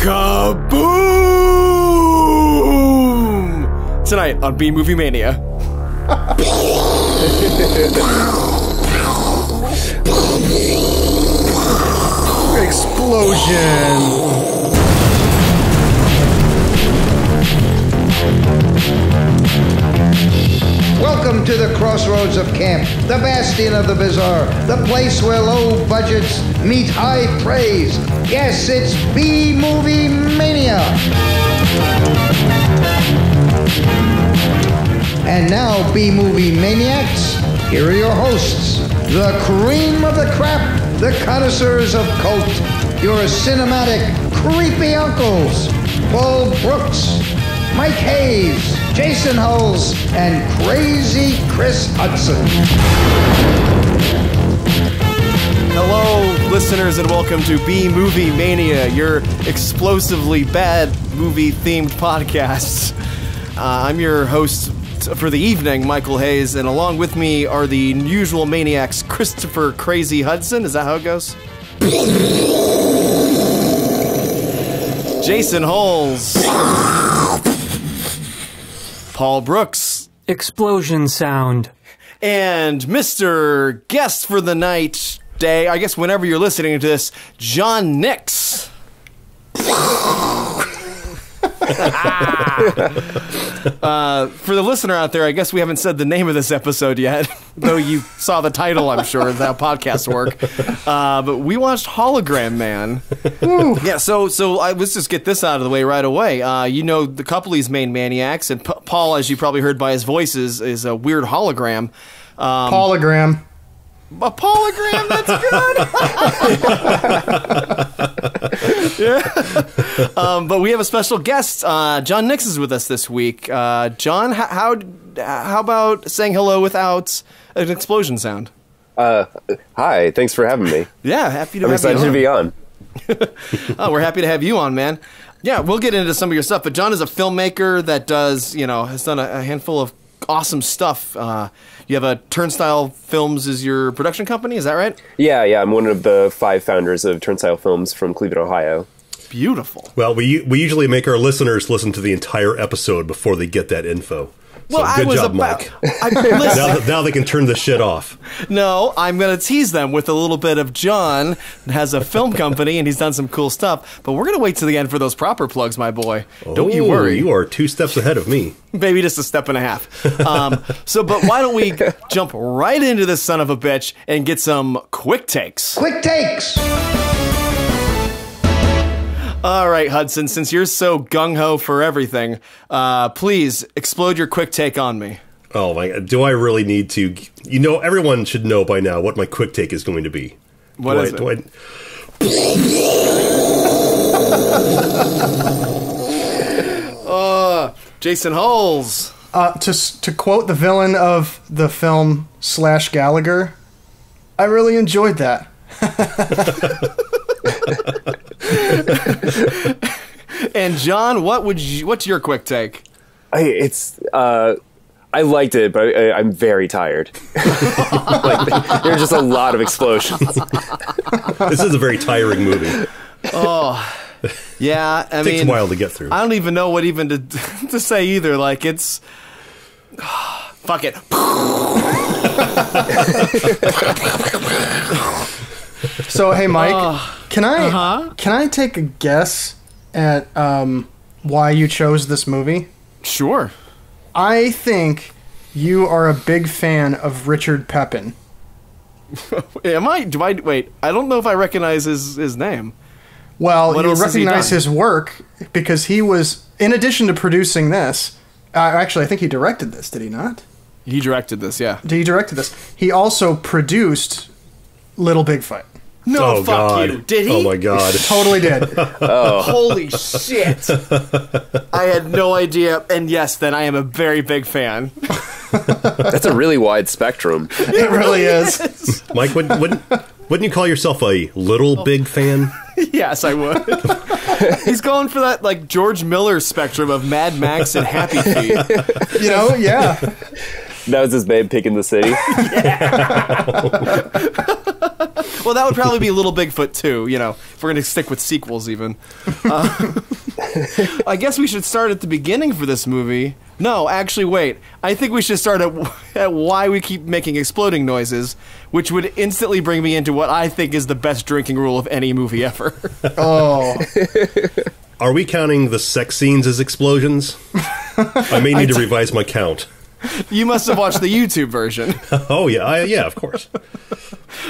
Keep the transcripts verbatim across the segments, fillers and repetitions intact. Kaboom! Tonight on B-Movie Mania. Explosion! Welcome to the crossroads of camp, the bastion of the bizarre, the place where low budgets meet high praise. Yes, it's B-Movie Mania. And now, B-Movie Maniacs, here are your hosts, the cream of the crap, the connoisseurs of cult, your cinematic creepy uncles, Paul Brooks, Mike Hayes, Jason Huls, and Crazy Chris Hutson. Hello, listeners, and welcome to B-Movie Mania, your explosively bad movie-themed podcast. Uh, I'm your host for the evening, Michael Hayes, and along with me are the usual maniacs, Christopher Crazy Hutson. Is that how it goes? Jason Huls. Paul Brooks. Explosion sound. And Mister Guest for the night, day, I guess whenever you're listening to this, Jon Nix. uh, for the listener out there, I guess we haven't said the name of this episode yet, though you saw the title, I'm sure, of how podcasts work. Uh, but we watched Hologram Man. Woo. Yeah, so so I, let's just get this out of the way right away. Uh, you know, the couple of these main maniacs, and P Paul, as you probably heard by his voices, is a weird hologram. Um, Hologram. A polygram, that's good! Yeah. Um, but we have a special guest. Uh, Jon Nix is with us this week. Uh, Jon, how, how how about saying hello without an explosion sound? Uh, hi, thanks for having me. Yeah, happy to I'm have you on. I'm excited to be on. Oh, we're happy to have you on, man. Yeah, we'll get into some of your stuff, but Jon is a filmmaker that does, you know, has done a, a handful of awesome stuff. Uh, you have a Turnstyle Films is your production company, is that right? Yeah, yeah, I'm one of the five founders of Turnstyle Films from Cleveland, Ohio. Beautiful. Well, we we usually make our listeners listen to the entire episode before they get that info. Well, so, good I was job, about, Mike. I, now, now they can turn the shit off. No, I'm going to tease them with a little bit of Jon has a film company and he's done some cool stuff, but we're going to wait to the end for those proper plugs, my boy. Oh, don't you worry. You are two steps ahead of me. Maybe just a step and a half. Um, so, but why don't we jump right into this son of a bitch and get some quick takes. Quick takes. All right, Hudson, since you're so gung-ho for everything, uh, please explode your quick take on me. Oh, my God. Do I really need to? You know, everyone should know by now what my quick take is going to be. What do is I, it? Do I... uh, Jason Huls. Uh, to, to quote the villain of the film, Slash Gallagher, I really enjoyed that. And Jon, what would you, what's your quick take? I, it's uh, I liked it, but I, I'm very tired. Like, there's just a lot of explosions. This is a very tiring movie. Oh, yeah. I it mean, takes a while to get through. I don't even know what even to to say either. Like, it's oh, fuck it. So, hey, Mike, uh, can I uh-huh. can I take a guess at um, why you chose this movie? Sure. I think you are a big fan of Richard Pepin. Am I? Do I? Wait, I don't know if I recognize his his name. Well, what you recognize his work because he was, in addition to producing this. Uh, actually, I think he directed this. Did he not? He directed this. Yeah. He directed this. He also produced Little Big Fight. No, oh, fuck God. You. Did he? Oh, my God. Totally did. Oh. Holy shit. I had no idea. And yes, then I am a very big fan. That's a really wide spectrum. It, it really is. is. Mike, wouldn't, wouldn't, wouldn't you call yourself a little oh. big fan? Yes, I would. He's going for that, like, George Miller spectrum of Mad Max and Happy Feet. You know, yeah. That was his babe picking the city. Yeah. Well, that would probably be Little Bigfoot too, you know, if we're going to stick with sequels even. Uh, I guess we should start at the beginning for this movie. No, actually, wait. I think we should start at, at why we keep making exploding noises, which would instantly bring me into what I think is the best drinking rule of any movie ever. Oh. Are we counting the sex scenes as explosions? I may need I to revise my count. You must have watched the YouTube version. Oh, yeah. I, yeah, of course.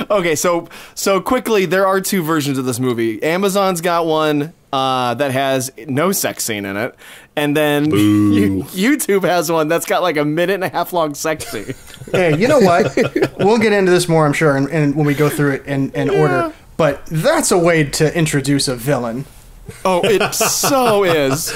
Okay, so so quickly, there are two versions of this movie. Amazon's got one uh, that has no sex scene in it. And then you, YouTube has one that's got like a minute and a half long sex scene. Hey, you know what? We'll get into this more, I'm sure, and, and when we go through it in, in yeah. order. But that's a way to introduce a villain. Oh, it so is.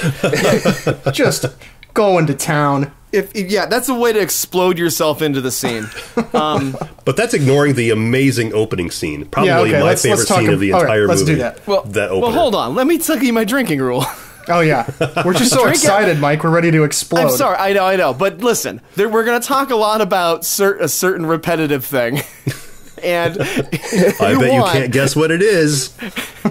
Just going to town. If, if, yeah, that's a way to explode yourself into the scene. Um, but that's ignoring the amazing opening scene. Probably yeah, okay. my let's, favorite let's scene of the entire right, let's movie. Do that. Well, that well, hold on. Let me tell you my drinking rule. Oh, yeah. We're just so excited, Mike. We're ready to explode. I'm sorry. I know, I know. But listen, there, we're going to talk a lot about cer a certain repetitive thing. And I you bet want, you can't guess what it is.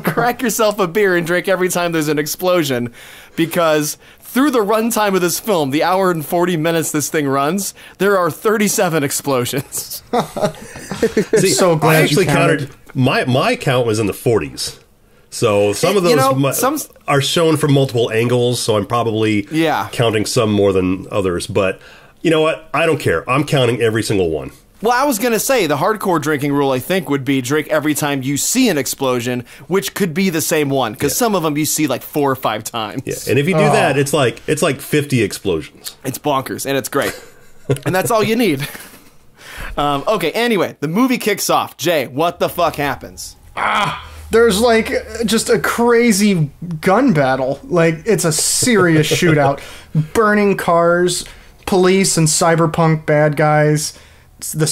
Crack yourself a beer and drink every time there's an explosion, because through the runtime of this film, the hour and forty minutes this thing runs, there are thirty-seven explosions. See, so glad I actually you counted. counted. My my count was in the forties, so some it, of those you know, some, are shown from multiple angles. So I'm probably yeah. counting some more than others. But you know what? I don't care. I'm counting every single one. Well, I was going to say, the hardcore drinking rule, I think, would be drink every time you see an explosion, which could be the same one, because yeah. some of them you see like four or five times. Yeah. And if you do oh. that, it's like it's like fifty explosions. It's bonkers, and it's great. And that's all you need. Um, okay, anyway, the movie kicks off. Jay, what the fuck happens? Ah! There's like just a crazy gun battle. Like, it's a serious shootout. Burning cars, police and cyberpunk bad guys. The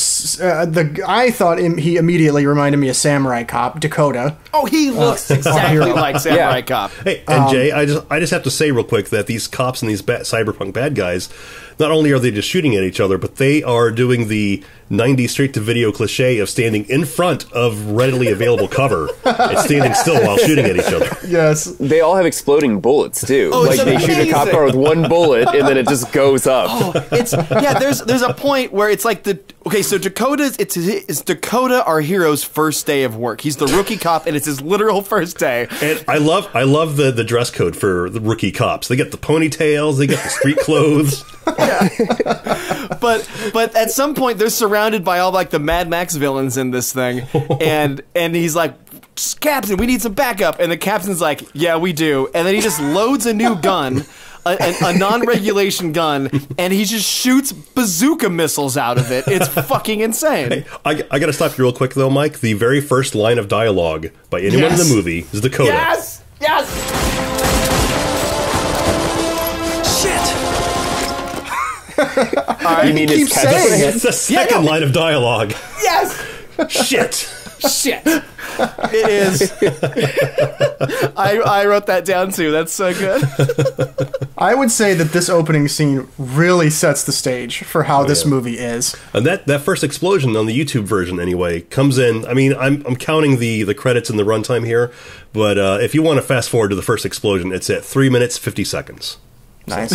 uh, the I thought him, he immediately reminded me of Samurai Cop, Dakota. Oh, he looks uh, exactly like Samurai yeah. Cop. Hey, and um, Jay, I just I just have to say real quick that these cops and these bad, cyberpunk bad guys, not only are they just shooting at each other, but they are doing the nineties straight to video cliche of standing in front of readily available cover and standing still while shooting at each other. Yes, they all have exploding bullets too. Oh, like they shoot a cop car with one bullet and then it just goes up. Oh, it's yeah. There's there's a point where it's like the okay. So Dakota's it's it's Dakota, our hero's first day of work. He's the rookie cop, and it's his literal first day. And I love I love the the dress code for the rookie cops. They get the ponytails. They get the street clothes. Yeah. but but at some point they're surrounded by all like the Mad Max villains in this thing, and and he's like, Captain, we need some backup, and the captain's like, yeah, we do, and then he just loads a new gun, a, a, a non-regulation gun, and he just shoots bazooka missiles out of it. It's fucking insane. Hey, I, I gotta stop you real quick though, Mike. The very first line of dialogue by anyone yes. in the movie is Dakota. Yes, yes. Shit. Right. You mean keep it's saying it's the second yeah, no. line of dialogue. Yes. Shit. Shit. It is. I, I wrote that down too. That's so good. I would say that this opening scene really sets the stage for how oh, this yeah. movie is. And that, that first explosion on the YouTube version anyway comes in. I mean, I'm, I'm counting the, the credits and the runtime here, but uh, if you want to fast forward to the first explosion, it's at three minutes, fifty seconds. Nice.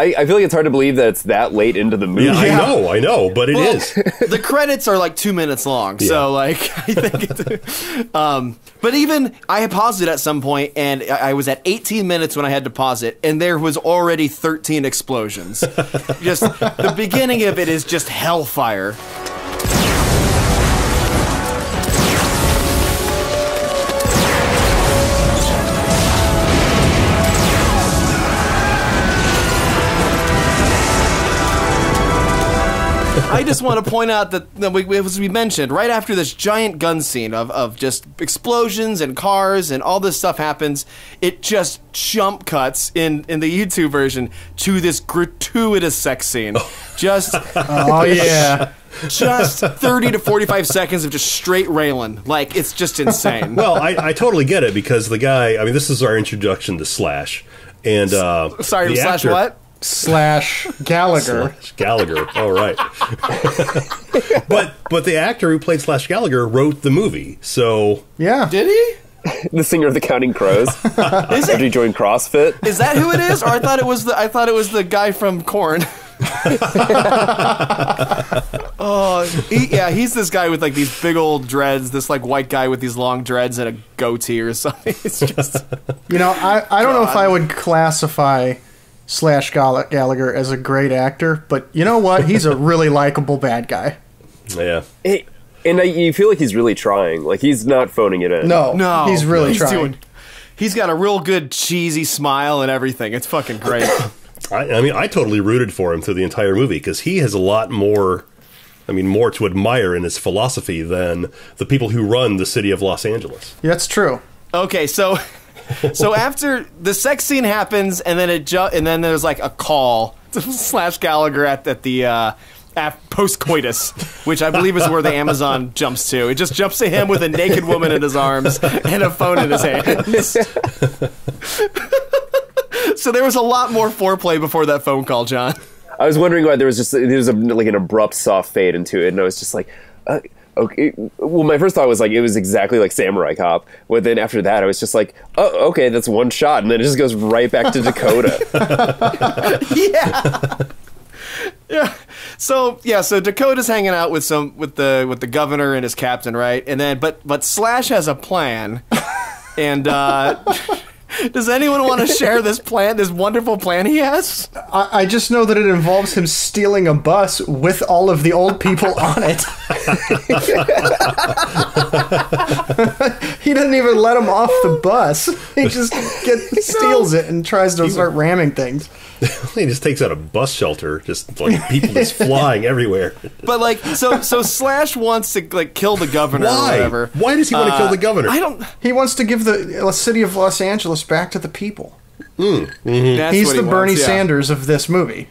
I, I feel like it's hard to believe that it's that late into the movie. Yeah, I know, I know, but it well, is. The credits are like two minutes long, yeah. so like I think. It's, um, but even I paused it at some point, and I was at eighteen minutes when I had to pause it, and there was already thirteen explosions. Just the beginning of it is just hellfire. I just want to point out that, that we, as we mentioned, right after this giant gun scene of, of just explosions and cars and all this stuff happens, it just jump cuts in, in the YouTube version to this gratuitous sex scene. Just, oh, yeah. Just thirty to forty-five seconds of just straight railing. Like, it's just insane. Well, I, I totally get it because the guy, I mean, this is our introduction to Slash. And, uh, sorry, Slash actor, what? Slash Gallagher. Slash Gallagher. All right. but but the actor who played Slash Gallagher wrote the movie. So yeah, did he? The singer of the Counting Crows. Is it? He joined CrossFit. Is that who it is? Or I thought it was the I thought it was the guy from Korn. Oh he, yeah, he's this guy with like these big old dreads. This like white guy with these long dreads and a goatee or something. It's just you know I I don't God. know if I would classify Slash Gallagher as a great actor, but you know what? He's a really likable bad guy. Yeah. It, and I, you feel like he's really trying. Like, he's not phoning it in. No, no. He's really he's trying. Doing, he's got a real good cheesy smile and everything. It's fucking great. I, I mean, I totally rooted for him through the entire movie because he has a lot more, I mean, more to admire in his philosophy than the people who run the city of Los Angeles. Yeah, that's true. Okay, so... So after the sex scene happens, and then it ju and then there's like a call to Slash Gallagher at, at the uh, at post coitus, which I believe is where the Amazon jumps to. It just jumps to him with a naked woman in his arms and a phone in his hands. So there was a lot more foreplay before that phone call, John. I was wondering why there was just there was a, like an abrupt soft fade into it, and I was just like. Uh, Okay. Well, my first thought was like it was exactly like Samurai Cop. But then after that, I was just like, "Oh, okay, that's one shot," and then it just goes right back to Dakota. Yeah, yeah. So yeah, so Dakota's hanging out with some with the with the governor and his captain, right? And then, but but Slash has a plan. And uh, does anyone want to share this plan? This wonderful plan he has? I, I just know that it involves him stealing a bus with all of the old people on it. He doesn't even let him off the bus. He just gets, steals it and tries to start ramming things. He just takes out a bus shelter, just like people just flying everywhere. But like, so so Slash wants to like kill the governor. Why? Or whatever. Why does he want to uh, kill the governor? I don't. He wants to give the city of Los Angeles back to the people. Mm. Mm-hmm. That's He's what the he Bernie wants, yeah. Sanders of this movie.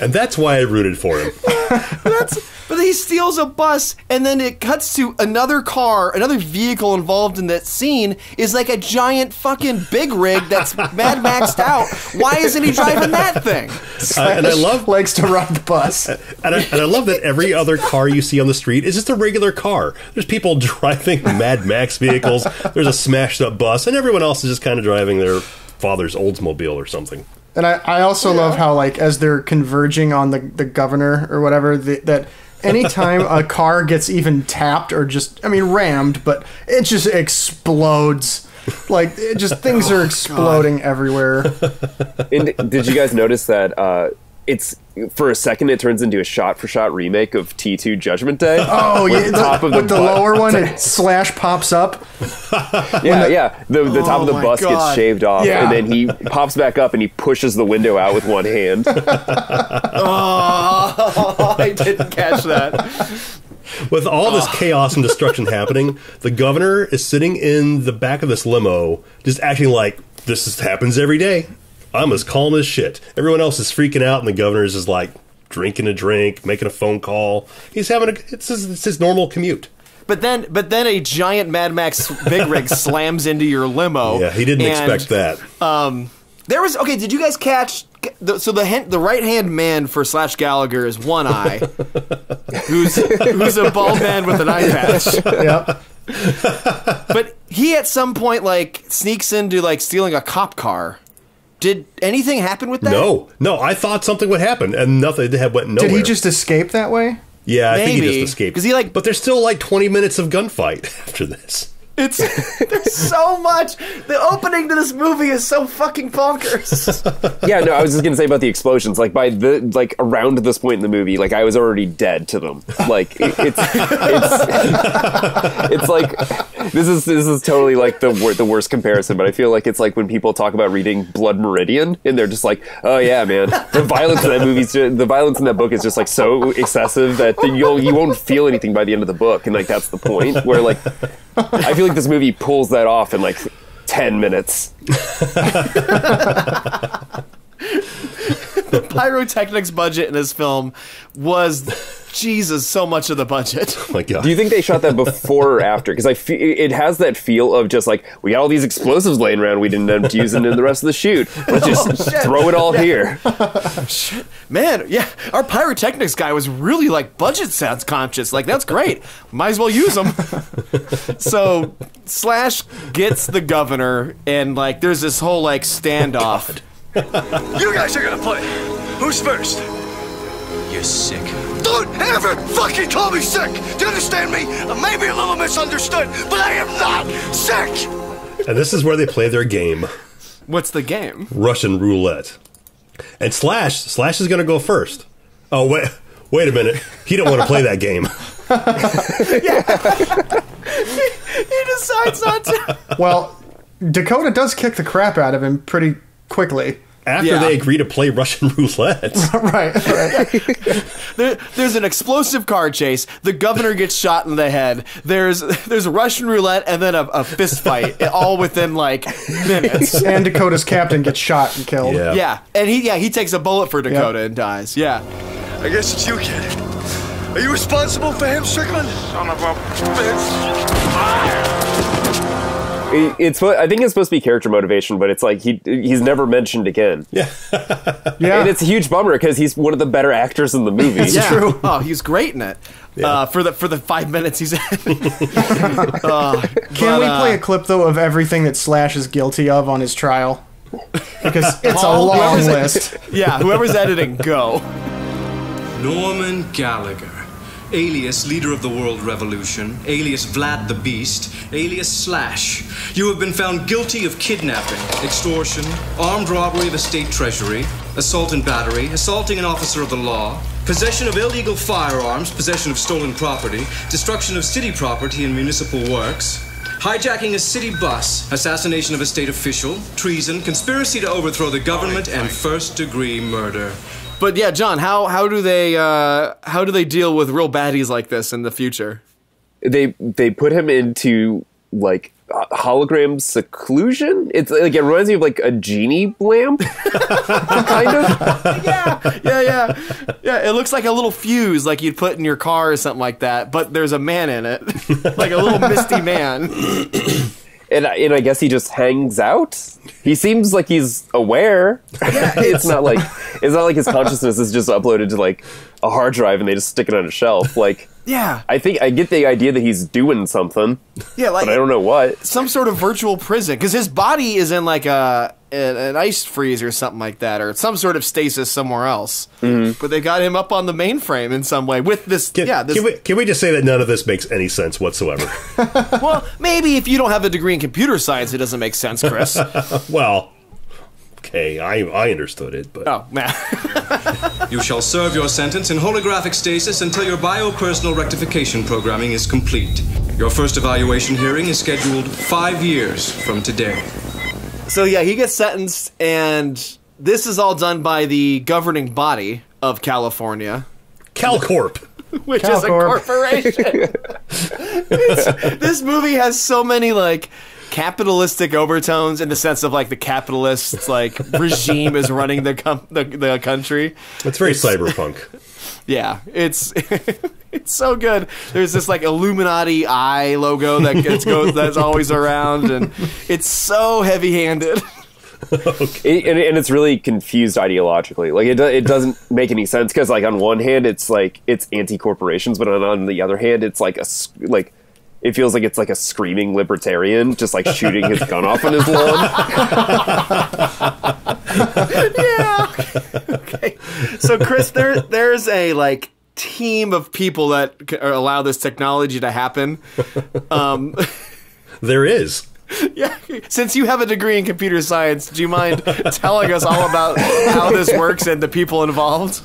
And that's why I rooted for him. That's, but he steals a bus, and then it cuts to another car, another vehicle involved in that scene is like a giant fucking big rig that's Mad Maxed out. Why isn't he driving that thing? Uh, and I love likes to ride the bus. And I, and I love that every other car you see on the street is just a regular car. There's people driving Mad Max vehicles. There's a smashed up bus, and everyone else is just kind of driving their father's Oldsmobile or something. And I, I also yeah. love how, like, as they're converging on the, the governor or whatever, the, that anytime a car gets even tapped or just, I mean, rammed, but it just explodes. Like, it just things oh, are exploding God. everywhere. And did you guys notice that uh, it's, for a second, it turns into a shot-for-shot remake of T two Judgment Day? Oh, yeah. The the, top of the with bus. the lower one, it Slash pops up. Yeah, the, yeah. The, the oh top of the bus God. gets shaved off, yeah. and then he pops back up and he pushes the window out with one hand. Oh, I didn't catch that. With all this oh. chaos and destruction happening, the governor is sitting in the back of this limo, just acting like this is, happens every day. I'm as calm as shit. Everyone else is freaking out, and the governor is just like drinking a drink, making a phone call. He's having a it's his, it's his normal commute. But then, but then a giant Mad Max big rig slams into your limo. Yeah, he didn't and, expect that. Um, there was okay. Did you guys catch? The, so the the right hand man for Slash Gallagher is One Eye, who's who's a bald man with an eye patch. Yep. But he at some point like sneaks into like stealing a cop car. Did anything happen with that? No, no. I thought something would happen, and nothing had went nowhere. Did he just escape that way? Yeah, Maybe. I think he just escaped. Because he like, but there's still like twenty minutes of gunfight after this. It's there's so much. The opening to this movie is so fucking bonkers. Yeah, no, I was just gonna say about the explosions. Like by the like around this point in the movie, like I was already dead to them. Like it, it's it's it's like this is this is totally like the wor the worst comparison. But I feel like it's like when people talk about reading Blood Meridian and they're just like, oh yeah, man, the violence in that movie's just, the violence in that book is just like so excessive that you'll you won't feel anything by the end of the book. And like that's the point where like I feel. Like this movie pulls that off in like ten minutes. The pyrotechnics budget in this film was Jesus, so much of the budget. Oh my God. Do you think they shot that before or after? Because I feel it has that feel of just like, we got all these explosives laying around we didn't end up using in the rest of the shoot. Let's just oh, throw it all yeah. here. Shit. Man, yeah, our pyrotechnics guy was really like budget sounds conscious. Like, that's great. Might as well use them. So Slash gets the governor, and like there's this whole like standoff. Oh, you guys are gonna play. Who's first? You're sick. Don't ever fucking call me sick! Do you understand me? I may be a little misunderstood, but I am not sick! And this is where they play their game. What's the game? Russian roulette. And Slash, Slash is going to go first. Oh, wait, wait a minute. He didn't want to play that game. he, he decides not to. Well, Dakota does kick the crap out of him pretty quickly. After yeah. they agree to play Russian roulette. Right, right. there, there's an explosive car chase. The governor gets shot in the head. There's there's Russian roulette and then a, a fist fight, all within like minutes. And Dakota's captain gets shot and killed. Yeah. yeah. And he yeah, he takes a bullet for Dakota yeah. and dies. Yeah. I guess it's you, kid. Are you responsible for him, Strickland? Son of a bitch. It's I think it's supposed to be character motivation, but it's like he he's never mentioned again. Yeah, yeah. And it's a huge bummer because he's one of the better actors in the movie. It's yeah. true. Oh, he's great in it. Yeah. Uh, for the for the five minutes he's in. uh, Can but, we play uh, a clip though of everything that Slash is guilty of on his trial? Because it's Paul, a long list. It, yeah, whoever's editing, go. Norman Gallagher, alias leader of the world revolution, alias Vlad the Beast, alias Slash. You have been found guilty of kidnapping, extortion, armed robbery of a state treasury, assault and battery, assaulting an officer of the law, possession of illegal firearms, possession of stolen property, destruction of city property and municipal works, hijacking a city bus, assassination of a state official, treason, conspiracy to overthrow the government, and first-degree murder. But yeah, John, how how do they uh, how do they deal with real baddies like this in the future? They they put him into like hologram seclusion. It's like it reminds me of like a genie lamp, kind of. yeah, yeah, yeah, yeah. It looks like a little fuse, like you'd put in your car or something like that. But there's a man in it, like a little misty man. And I, and I guess he just hangs out. He seems like he's aware. Yeah, it's not like it's not like his consciousness is just uploaded to like a hard drive and they just stick it on a shelf. Like, yeah, I think I get the idea that he's doing something. Yeah, like, but I don't know what. Some sort of virtual prison because his body is in like a an, an ice freeze or something like that, or some sort of stasis somewhere else. Mm-hmm. But they got him up on the mainframe in some way with this. Can, yeah, this, can we can we just say that none of this makes any sense whatsoever? Well, maybe if you don't have a degree in computer science, it doesn't make sense, Chris. Well, okay, I I understood it, but oh man. You shall serve your sentence in holographic stasis until your biopersonal rectification programming is complete. Your first evaluation hearing is scheduled five years from today. So yeah, he gets sentenced, and this is all done by the governing body of California, CalCorp. Which CalCorp. is a corporation. It's, this movie has so many like capitalistic overtones in the sense of like the capitalist like regime is running the com the, the country. It's very it's, cyberpunk. Yeah, it's it's so good. There's this like Illuminati eye logo that gets goes that's always around, and it's so heavy-handed. Okay. It, and, and it's really confused ideologically. Like it, do, it doesn't make any sense because like on one hand it's like it's anti-corporations, but on, on the other hand it's like a like. It feels like it's like a screaming libertarian just like shooting his gun off on his lawn. Yeah. Okay. So Chris, there there's a like team of people that allow this technology to happen. Um, there is. Yeah. Since you have a degree in computer science, do you mind telling us all about how this works and the people involved?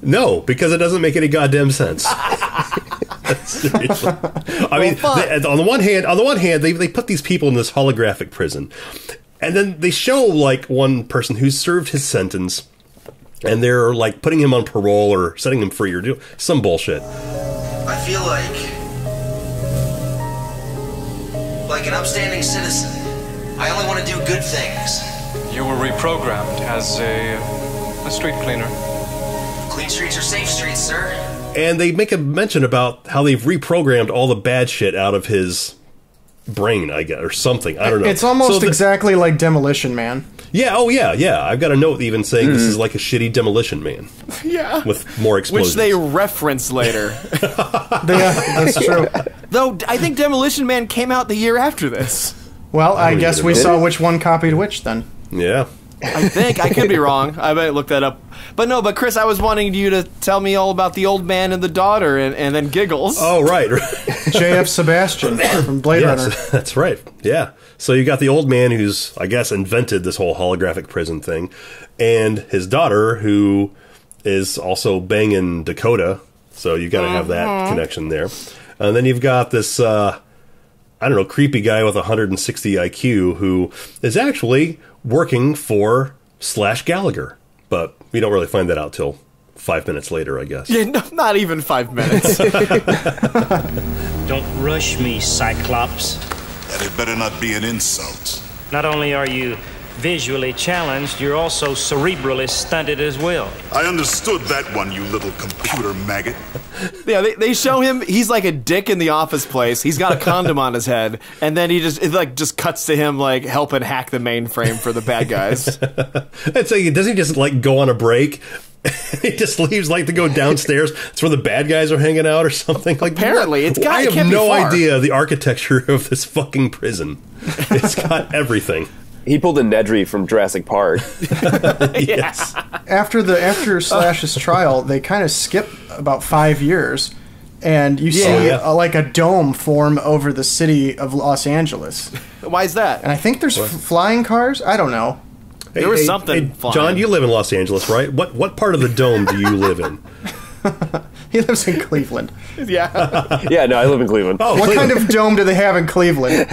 No, because it doesn't make any goddamn sense. Seriously. I mean, they, on the one hand, on the one hand, they they put these people in this holographic prison, and then they show like one person who served his sentence, and they're like putting him on parole or setting him free or do some bullshit. I feel like like an upstanding citizen. I only want to do good things. You were reprogrammed as a A street cleaner. Clean streets are safe streets, sir. And they make a mention about how they've reprogrammed all the bad shit out of his brain, I guess, or something. I don't know. It's almost so exactly like Demolition Man. Yeah, oh yeah, yeah. I've got a note even saying mm. this is like a shitty Demolition Man. Yeah. With more explosions. Which they reference later. Yeah, that's true. Though, I think Demolition Man came out the year after this. Well, I, I guess we saw which one copied which then. Yeah. I think. I could be wrong. I might look that up. But no, but Chris, I was wanting you to tell me all about the old man and the daughter and, and then Giggles. Oh, right. J F Sebastian from Blade yes, Runner. That's right. Yeah. So you got the old man who's, I guess, invented this whole holographic prison thing, and his daughter who is also banging Dakota. So you got to mm-hmm. have that connection there. And then you've got this, uh, I don't know, creepy guy with one hundred sixty I Q who is actually working for Slash Gallagher. But we don't really find that out till five minutes later, I guess. Yeah, no, not even five minutes. Don't rush me, Cyclops. That had better not be an insult. Not only are you visually challenged, you're also cerebrally stunted as well. I understood that one, you little computer maggot. Yeah, they, they show him, he's like a dick in the office place. He's got a condom on his head, and then he just it like just cuts to him like helping hack the mainframe for the bad guys. And so he, doesn't he just like go on a break? He just leaves like to go downstairs. It's where the bad guys are hanging out or something. Like, apparently, it's got. I have no idea the architecture of this fucking prison. It's got everything. He pulled a Nedry from Jurassic Park. Yes. After the after Slash's trial, they kind of skip about five years, and you yeah. see a, like a dome form over the city of Los Angeles. Why is that? And I think there's f flying cars. I don't know. Hey, there was hey, something. Hey, John, you live in Los Angeles, right? What what part of the dome do you live in? He lives in Cleveland. Yeah. Yeah. No, I live in Cleveland. Oh, what Cleveland. kind of dome do they have in Cleveland?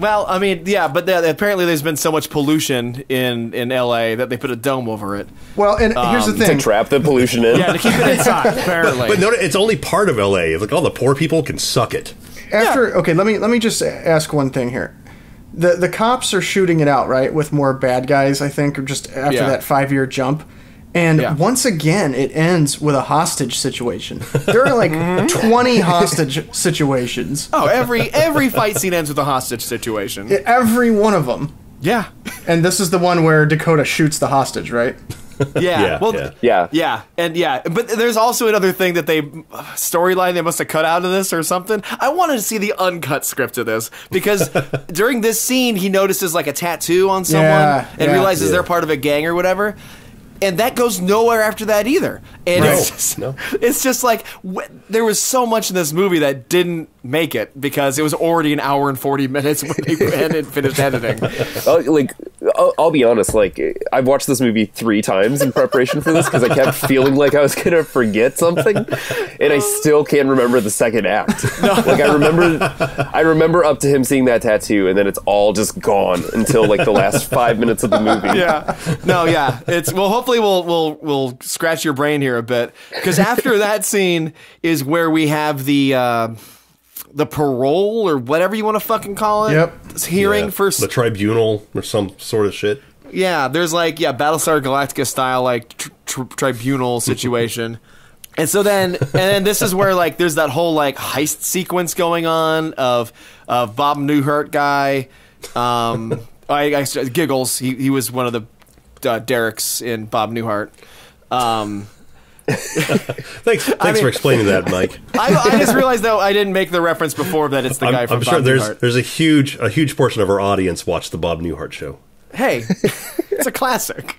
Well, I mean, yeah, but th apparently there's been so much pollution in in L A that they put a dome over it. Well, and um, here's the thing: to trap the pollution in. Yeah, to keep it inside. Apparently, but, but no, it's only part of L A. Like all the poor people can suck it. After yeah. okay, let me let me just ask one thing here. The the cops are shooting it out, right, with more bad guys, I think, or just after yeah. that five year jump. And yeah. once again, it ends with a hostage situation. There are like twenty hostage situations. Oh, every every fight scene ends with a hostage situation. Every one of them. Yeah. And this is the one where Dakota shoots the hostage, right? Yeah. yeah well, yeah. yeah. Yeah. And yeah, but there's also another thing that they storyline they must have cut out of this or something. I wanted to see the uncut script of this because during this scene, he notices like a tattoo on someone yeah, and yeah. realizes yeah. they're part of a gang or whatever. And that goes nowhere after that either. And no, it's, just, no. it's just like, wh there was so much in this movie that didn't make it because it was already an hour and forty minutes when they hadn't finished editing. Uh, like, I'll, I'll be honest, like, I've watched this movie three times in preparation for this because I kept feeling like I was going to forget something. And I still can't remember the second act. No. Like, I remember, I remember up to him seeing that tattoo and then it's all just gone until, like, the last five minutes of the movie. Yeah. No, yeah. It's, well, hopefully, We'll, we'll, we'll scratch your brain here a bit because after that scene is where we have the uh, the parole or whatever you want to fucking call it. Yep. Hearing yeah. for the tribunal or some sort of shit. Yeah, there's like yeah, Battlestar Galactica style like tr tr tribunal situation. And so then, and then this is where like there's that whole like heist sequence going on of of Bob Newhart guy. Um, I, I giggles. He he was one of the. Uh, Derek's in Bob Newhart. Um, thanks thanks I mean, for explaining that, Mike. I, I just realized though I didn't make the reference before that it's the I'm, guy from I'm Bob sure there's Newhart. There's a huge a huge portion of our audience watched the Bob Newhart show. Hey, it's a classic.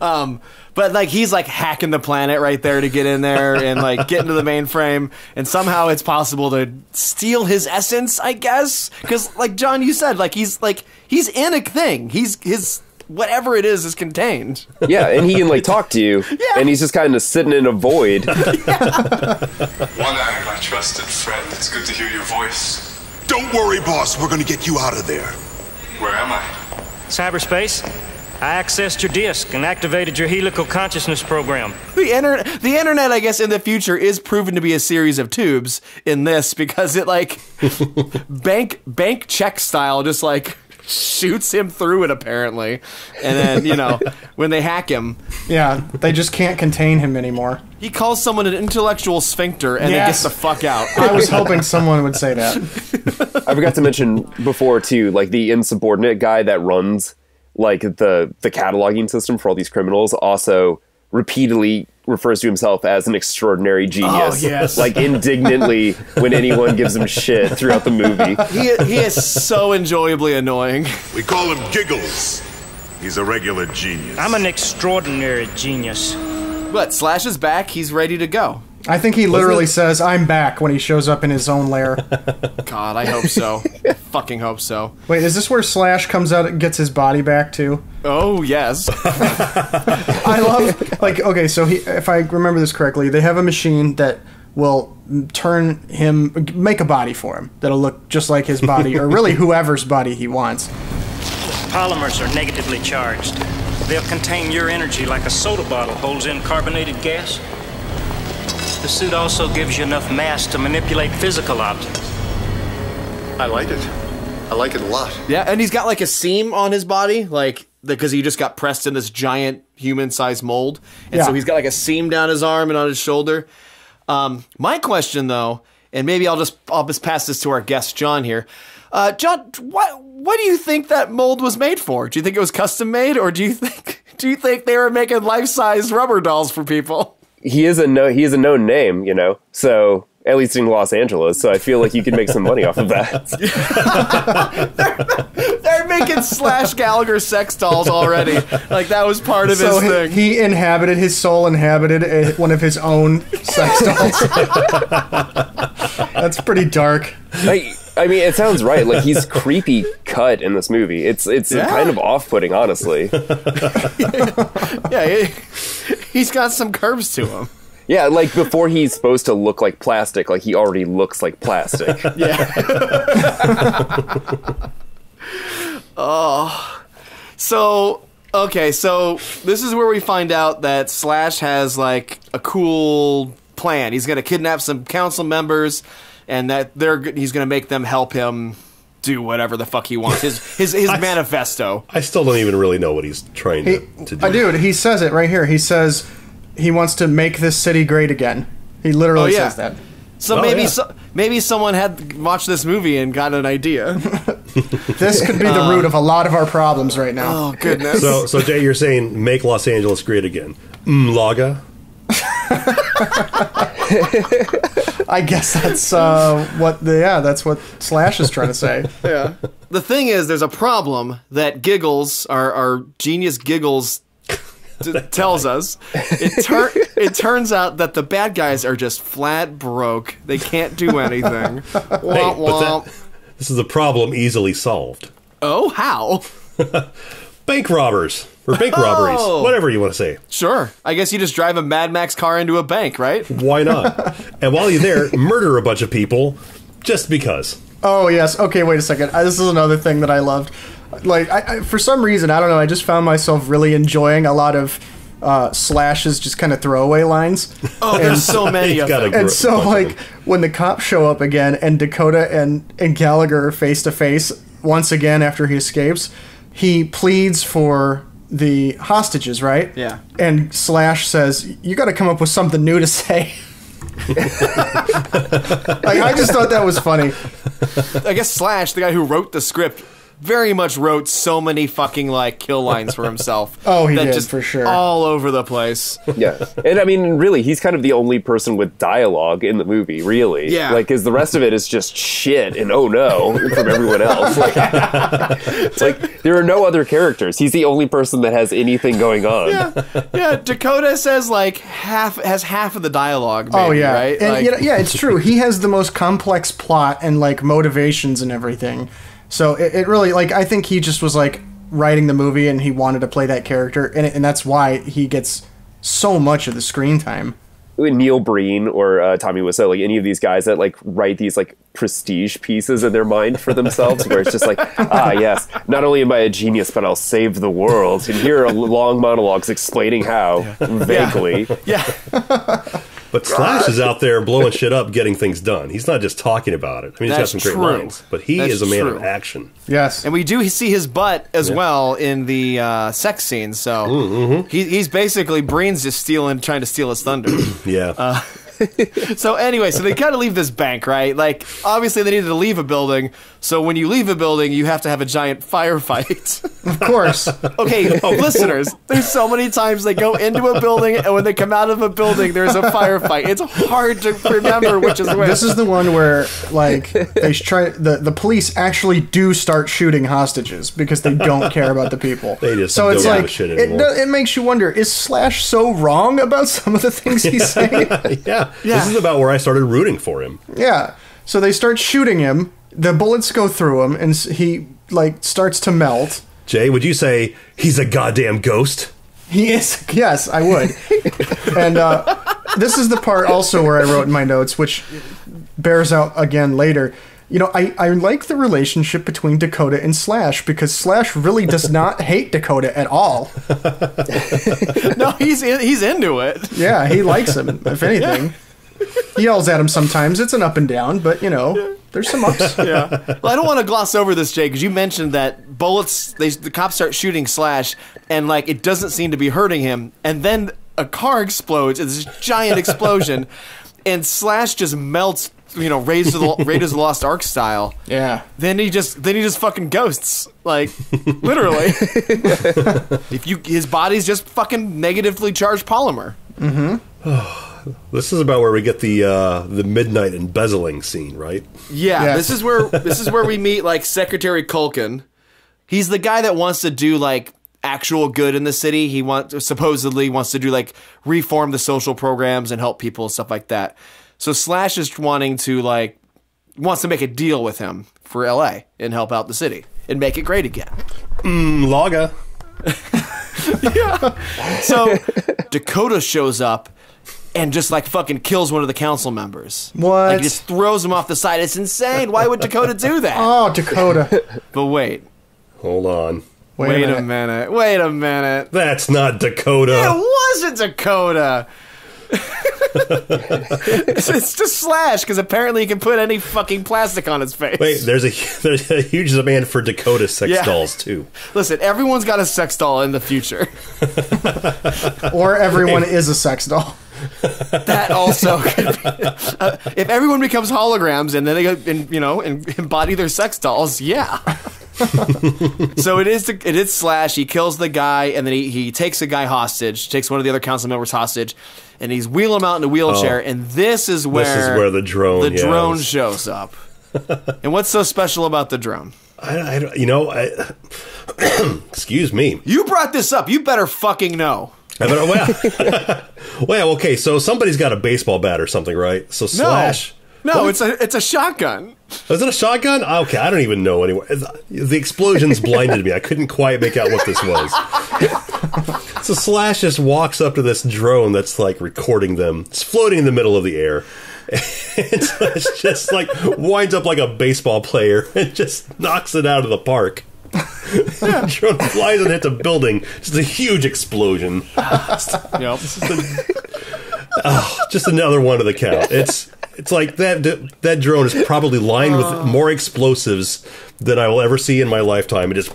um, but like he's like hacking the planet right there to get in there and like get into the mainframe, and somehow it's possible to steal his essence, I guess. Because like John, you said like he's like he's in a thing. He's his. Whatever it is is contained. Yeah, and he can like talk to you, yeah. and he's just kind of sitting in a void. Yeah. One night, my trusted friend, it's good to hear your voice. Don't worry, boss. We're going to get you out of there. Where am I? Cyberspace. I accessed your disk and activated your helical consciousness program. The internet, the internet, I guess, in the future is proven to be a series of tubes in this because it like bank bank check style, just like. shoots him through it, apparently. And then, you know, when they hack him. Yeah, they just can't contain him anymore. He calls someone an intellectual sphincter, and yes. It gets the fuck out. I was hoping someone would say that. I forgot to mention before, too, like, the insubordinate guy that runs, like, the, the cataloging system for all these criminals also repeatedly refers to himself as an extraordinary genius. Oh, yes. Like, indignantly when anyone gives him shit throughout the movie. He, he is so enjoyably annoying. We call him Giggles. He's a regular genius. I'm an extraordinary genius. But Slash is back. He's ready to go. I think he literally says, I'm back, when he shows up in his own lair. God, I hope so. Fucking hope so. Wait, is this where Slash comes out and gets his body back, too? Oh, yes. I love, like, okay, so he, if I remember this correctly, they have a machine that will turn him, make a body for him that'll look just like his body, or really whoever's body he wants. Polymers are negatively charged. They'll contain your energy like a soda bottle holds in carbonated gas. The suit also gives you enough mass to manipulate physical objects. I like it. I like it a lot. Yeah, and he's got like a seam on his body, like, because he just got pressed in this giant human-sized mold. And yeah. So he's got like a seam down his arm and on his shoulder. Um, my question, though, and maybe I'll just, I'll just pass this to our guest, John, here. Uh, John, what, what do you think that mold was made for? Do you think it was custom-made, or do you think, do you think they were making life-size rubber dolls for people? He is a no. He is a known name, you know. So at least in Los Angeles. So I feel like you could make some money off of that. they're, they're making Slash Gallagher sex dolls already. Like that was part of so his he, thing. He inhabited his soul. Inhabited a, one of his own sex dolls. That's pretty dark. I, I mean, it sounds right. Like he's creepy cut in this movie. It's it's yeah. kind of off-putting, honestly. yeah. He, He's got some curves to him. Yeah, like before he's supposed to look like plastic, like he already looks like plastic. Yeah. Oh. So, okay, so this is where we find out that Slash has like a cool plan. He's going to kidnap some council members and that they're he's going to make them help him do whatever the fuck he wants. His his, his I, manifesto. I still don't even really know what he's trying he, to, to do. Uh, dude, he says it right here. He says he wants to make this city great again. He literally oh, yeah. says that. So oh, maybe yeah. so, maybe someone had watched this movie and got an idea. This could be the root of a lot of our problems right now. Oh, goodness. So, so Jay, you're saying make Los Angeles great again. Mm, Laga? I guess that's uh, what the yeah that's what Slash is trying to say. Yeah. The thing is, there's a problem that Giggles, our our genius Giggles, tells us. It tur it turns out that the bad guys are just flat broke. They can't do anything. Womp womp. Hey, that, this is a problem easily solved. Oh, how? Bank robbers. Or bank oh. robberies, whatever you want to say. Sure. I guess you just drive a Mad Max car into a bank, right? Why not? And while you're there, murder a bunch of people just because. Oh, yes. Okay, wait a second. I, this is another thing that I loved. Like, I, I, for some reason, I don't know, I just found myself really enjoying a lot of uh, Slash's just kind of throwaway lines. Oh, and there's so many of them. And so, like, them. when the cops show up again and Dakota and, and Gallagher are face-to-face once again after he escapes, he pleads for the hostages, right? Yeah. And Slash says, you got to come up with something new to say. Like, I just thought that was funny. I guess Slash, the guy who wrote the script, very much wrote so many fucking, like, kill lines for himself. Oh, he did, just for sure. All over the place. Yeah. And, I mean, really, he's kind of the only person with dialogue in the movie, really. Yeah. Like, because the rest of it is just shit and oh no from everyone else. Like, like, there are no other characters. He's the only person that has anything going on. Yeah. Yeah. Dakota says, like, half, has half of the dialogue, maybe, oh, yeah. right? And, like, you know, yeah, it's true. He has the most complex plot and, like, motivations and everything. So it, it really, like, I think he just was, like, writing the movie and he wanted to play that character, and, and that's why he gets so much of the screen time. Neil Breen or uh, Tommy Wiseau, like, any of these guys that, like, write these, like, prestige pieces in their mind for themselves, where it's just like, ah, yes, not only am I a genius, but I'll save the world. And here are long monologues explaining how, yeah. vaguely. Yeah. yeah. But Slash is out there blowing shit up, getting things done. He's not just talking about it. I mean, That's he's got some true. great lines, but he That's is a man true. of action. Yes. And we do see his butt as yeah. well in the uh, sex scene, so mm-hmm. he, he's basically, Breen's just stealing, trying to steal his thunder. yeah. Uh, so anyway, so they gotta leave this bank, right? Like, obviously they needed to leave a building, so when you leave a building, you have to have a giant firefight. Of course. Okay, listeners, there's so many times they go into a building, and when they come out of a building, there's a firefight. It's hard to remember which is which. This is the one where, like, they try, the, the police actually do start shooting hostages, because they don't care about the people. They just so don't it's like, shit it, it makes you wonder, is Slash so wrong about some of the things he's saying? Yeah. Yeah. This is about where I started rooting for him. Yeah. So they start shooting him. The bullets go through him, and he, like, starts to melt. Jay, would you say he's a goddamn ghost? He is. Yes, I would. And uh, this is the part also where I wrote in my notes, which bears out again later. You know, I, I like the relationship between Dakota and Slash, because Slash really does not hate Dakota at all. No, he's in, he's into it. Yeah, he likes him, if anything. Yeah. He yells at him sometimes. It's an up and down, but, you know, there's some ups. Yeah. Well, I don't want to gloss over this, Jay, because you mentioned that bullets, they, the cops start shooting Slash, and, like, it doesn't seem to be hurting him. And then a car explodes. It's this giant explosion, and Slash just melts, you know, Raiders of the, Raiders of the Lost Ark style. Yeah. Then he just then he just fucking ghosts, like, literally. If you his body's just fucking negatively charged polymer. Mm-hmm. This is about where we get the uh, the midnight embezzling scene, right? Yeah. Yes. This is where this is where we meet, like, Secretary Culkin. He's the guy that wants to do, like, actual good in the city. He wants supposedly wants to do, like, reform the social programs and help people and stuff like that. So Slash is wanting to, like, wants to make a deal with him for L A and help out the city and make it great again. Mm, Laga. Yeah. So Dakota shows up and just, like, fucking kills one of the council members. What? Like, just throws him off the side. It's insane. Why would Dakota do that? Oh, Dakota. But wait. Hold on. Wait, wait a, minute. a minute. Wait a minute. That's not Dakota. It wasn't Dakota. it's, it's just Slash, because apparently he can put any fucking plastic on his face. Wait, there's a there's a huge demand for Dakota sex yeah. dolls too. Listen, everyone's got a sex doll in the future. Or everyone hey. is a sex doll. That also could be, uh, if everyone becomes holograms and then they go and, you know, and embody their sex dolls, yeah. So it is it is Slash. He kills the guy, and then he, he takes a guy hostage, takes one of the other council members hostage, and he's wheeling him out in a wheelchair. Oh, and this is where this is where the drone the yeah, drone was... shows up. And what's so special about the drone? I, I you know I excuse me. You brought this up. You better fucking know. Well, well, okay. So somebody's got a baseball bat or something, right? So Slash. No. No, what? it's a it's a shotgun. Is it a shotgun? Okay, I don't even know anymore. The explosions blinded me. I couldn't quite make out what this was. So Slash just walks up to this drone that's, like, recording them. It's floating in the middle of the air. And Slash just, like, winds up like a baseball player and just knocks it out of the park. Yeah. The drone flies and hits a building. Just a huge explosion. Just, yep. just, a, oh, just another one of the count. It's... It's like that that drone is probably lined uh, with more explosives than I will ever see in my lifetime. It just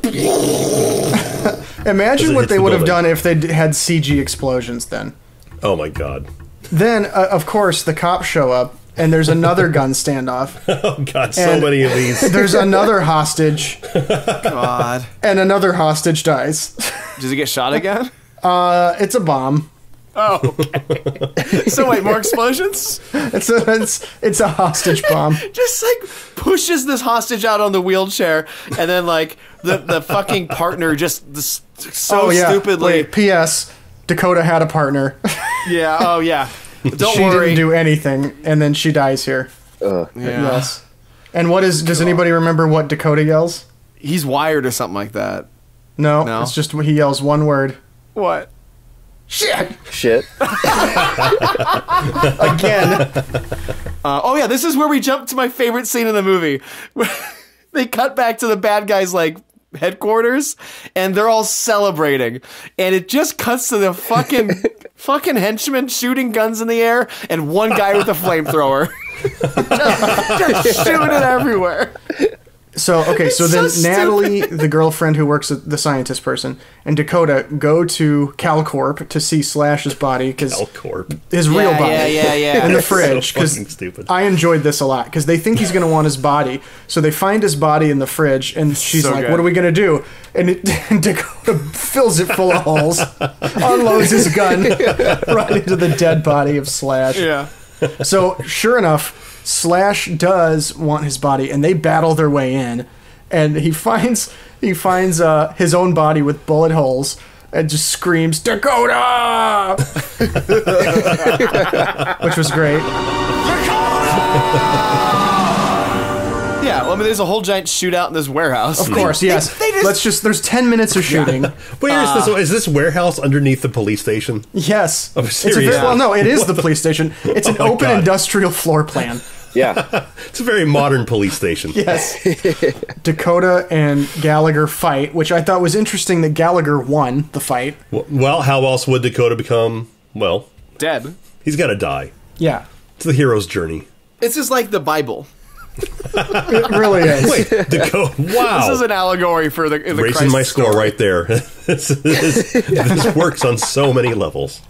imagine what they the would building. have done if they had C G explosions then. Oh my god. Then uh, of course the cops show up and there's another gun standoff. Oh god, so many of these. There's another hostage. God. And another hostage dies. Does he get shot again? Uh it's a bomb. Oh, okay. So wait, more explosions? It's a, it's, it's a hostage bomb. Just, like, pushes this hostage out on the wheelchair, and then, like, the, the fucking partner just this, so oh, yeah. stupidly... Wait, P S Dakota had a partner. Yeah, oh, yeah. Don't she worry. She didn't do anything, and then she dies here. Uh, yeah. Yes. And what is... Does anybody remember what Dakota yells? He's wired or something like that. No, no? It's just he yells one word. What? Shit! Shit. Again. Uh, oh, yeah, this is where we jump to my favorite scene in the movie. They cut back to the bad guy's, like, headquarters, and they're all celebrating, and it just cuts to the fucking fucking henchmen shooting guns in the air and one guy with a flamethrower just, just shooting it everywhere. So okay, so it's then so Natalie, the girlfriend who works at the scientist person, and Dakota go to CalCorp to see Slash's body because CalCorp, his yeah, real body, yeah, yeah, yeah, in the fridge. Because so I enjoyed this a lot because they think he's going to want his body, so they find his body in the fridge, and she's so like, good. "What are we going to do?" And, it, and Dakota fills it full of holes, unloads his gun right into the dead body of Slash. Yeah. So sure enough, Slash does want his body, and they battle their way in, and he finds he finds uh, his own body with bullet holes and just screams, "Dakota!" Which was great. Dakota! Yeah, well, I mean, there's a whole giant shootout in this warehouse. Of course, they, yes. They, they just... Let's just, there's ten minutes of shooting. Wait, uh, is, this, is this warehouse underneath the police station? Yes. I'm serious. It's a very, well, no, it is the police station. It's an oh open God. industrial floor plan. Yeah. It's a very modern police station. Yes. Dakota and Gallagher fight, which I thought was interesting that Gallagher won the fight. Well, how else would Dakota become, well... dead. He's got to die. Yeah. It's the hero's journey. It's just like the Bible. It really is. Wait, Dakota, wow. This is an allegory for the, the raising Christ my score story. Right there. this, this, this works on so many levels.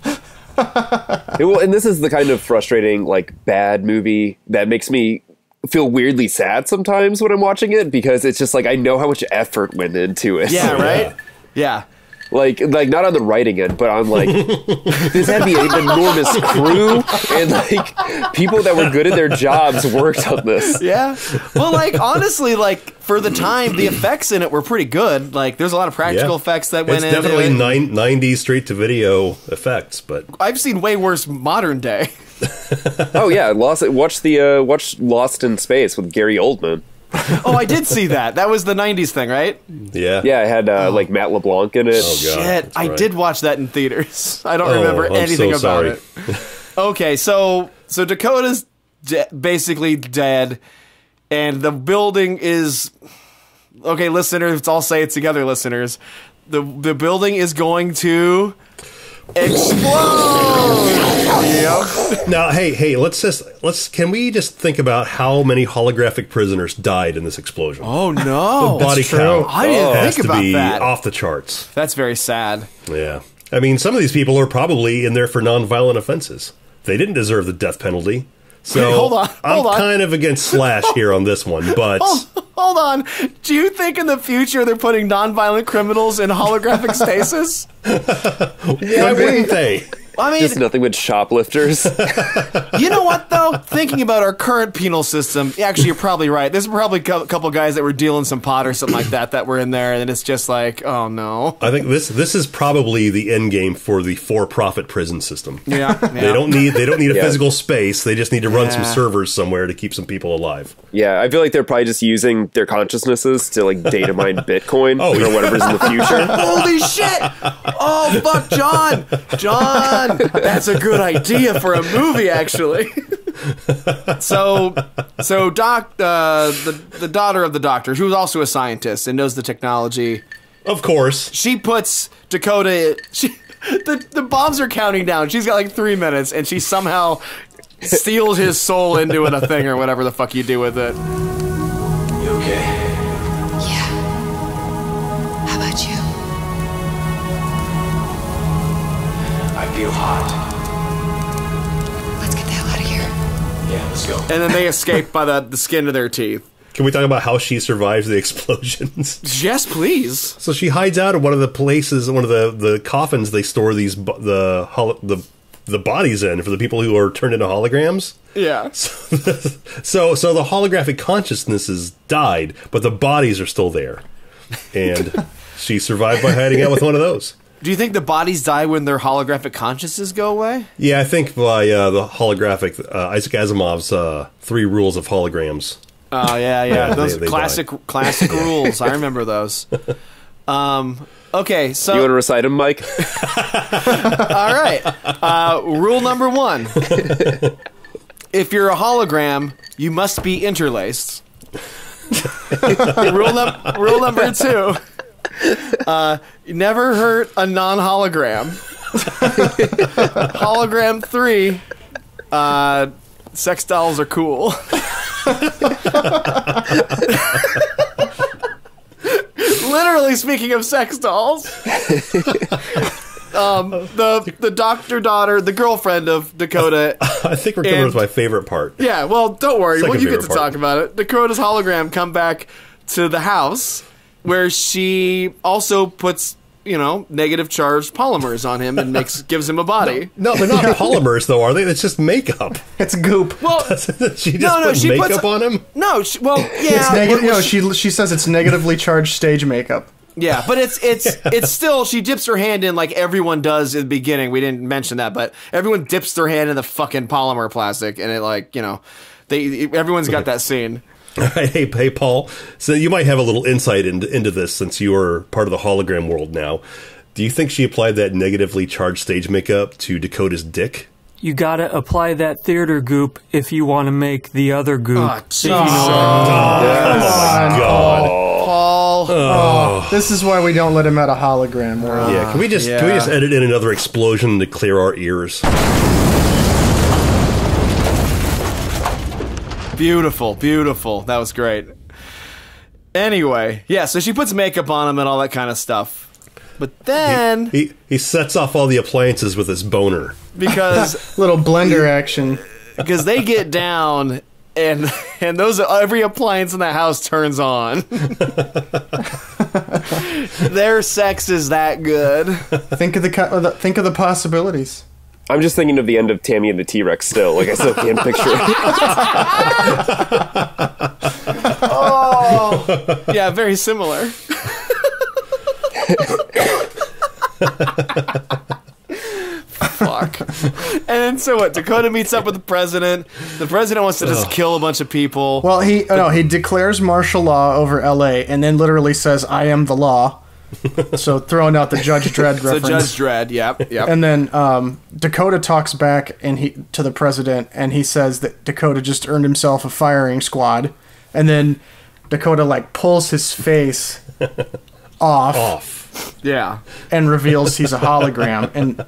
It will, and this is the kind of frustrating, like, bad movie that makes me feel weirdly sad sometimes when I'm watching it, because it's just like I know how much effort went into it. Yeah, right? Yeah. Like, like not on the writing end, but on, like, this had to be an enormous crew, and, like, people that were good at their jobs worked on this. Yeah. Well, like, honestly, like, for the time, the effects in it were pretty good. Like, there's a lot of practical yeah. effects that went it's in. It's definitely nineties straight-to-video effects, but... I've seen way worse modern day. Oh, yeah. Lost, watch, the, uh, watch Lost in Space with Gary Oldman. Oh, I did see that. That was the nineties thing, right? Yeah. Yeah, it had, uh, oh. like, Matt LeBlanc in it. Oh, God. Shit, right. I did watch that in theaters. I don't oh, remember I'm anything so about it. Okay, so so Dakota's de basically dead, and the building is... Okay, listeners, let's all say it together, listeners. The, the building is going to... explode! Yep. Now, hey, hey, let's just let's. Can we just think about how many holographic prisoners died in this explosion? Oh no, the body count. I didn't has think to about be that. Off the charts. That's very sad. Yeah, I mean, some of these people are probably in there for nonviolent offenses. They didn't deserve the death penalty. So hey, hold on, hold I'm on. kind of against Slash here on this one, but hold, hold on. Do you think in the future they're putting nonviolent criminals in holographic stasis? Yeah, wouldn't they? I mean, just nothing but shoplifters. You know what, though? Thinking about our current penal system, actually, you're probably right. There's probably a couple guys that were dealing some pot or something like that that were in there, and it's just like, oh, no. I think this this is probably the end game for the for-profit prison system. Yeah, yeah. They don't need they don't need a yeah. physical space. They just need to run yeah. some servers somewhere to keep some people alive. Yeah, I feel like they're probably just using their consciousnesses to, like, data mine Bitcoin oh, or yeah. whatever's in the future. Holy shit! Oh, fuck, John! John! That's a good idea for a movie, actually. so, so doc, uh, the the daughter of the doctor, who's also a scientist and knows the technology, of course, she puts Dakota. She, the the bombs are counting down. She's got like three minutes, and she somehow steals his soul into a thing or whatever the fuck you do with it. You okay? Yeah. How about you? Feel hot. Let's get the hell out of here. Yeah, let's go. And then they escape by the, the skin of their teeth. Can we talk about how she survives the explosions? Yes, please. So she hides out in one of the places, one of the, the coffins they store these the, the the bodies in for the people who are turned into holograms. Yeah. So the, so, so the holographic consciousnesses died, but the bodies are still there. And she survived by hiding out with one of those. Do you think the bodies die when their holographic consciences go away? Yeah, I think by uh, the holographic, uh, Isaac Asimov's uh, three rules of holograms. Oh, yeah, yeah. yeah those they, they classic died. classic rules. I remember those. Um, okay, so... You want to recite them, Mike? All right. Uh, rule number one. If you're a hologram, you must be interlaced. rule, num rule number two. Uh, never hurt a non-hologram. Hologram three. Uh, sex dolls are cool. Literally speaking of sex dolls. Um, the the doctor daughter, the girlfriend of Dakota. I think we're coming with my favorite part. Yeah, well, don't worry. Second well, you get to part. talk about it. Dakota's hologram come back to the house where she also puts, you know, negative charged polymers on him and makes gives him a body. No, no they're not polymers, though, are they? It's just makeup. It's goop. Well, she just no, no, put she makeup puts, on him? No, she, well, yeah. It's no, she, she says it's negatively charged stage makeup. Yeah, but it's it's yeah. it's still she dips her hand in like everyone does in the beginning. We didn't mention that, but everyone dips their hand in the fucking polymer plastic, and it like you know, they it, everyone's got that scene. All right, hey, hey, Paul. So you might have a little insight into into this since you are part of the hologram world now. Do you think she applied that negatively charged stage makeup to Dakota's dick? You gotta apply that theater goop if you want to make the other goop. Oh, so oh, oh, yes. oh my god. Oh. Paul, oh. Oh, this is why we don't let him out of hologram world. Yeah, can we just yeah. can we just edit in another explosion to clear our ears? Beautiful, beautiful. That was great. Anyway, yeah, so she puts makeup on him and all that kind of stuff. But then he he, he sets off all the appliances with his boner because little blender action because they get down. And and those every appliance in the house turns on. Their sex is that good. Think of the think of the possibilities. I'm just thinking of the end of Tammy and the T-Rex still. Like I still can't picture it. Oh, yeah, very similar. Fuck. And then so what? Dakota meets up with the president. The president wants to just Ugh. kill a bunch of people. Well, he the, no, he declares martial law over L A and then literally says, "I am the law." So throwing out the Judge Dredd reference. So Judge Dredd, yeah, yeah. And then um, Dakota talks back and he to the president, and he says that Dakota just earned himself a firing squad, and then Dakota like pulls his face off, off, yeah, and reveals he's a hologram and.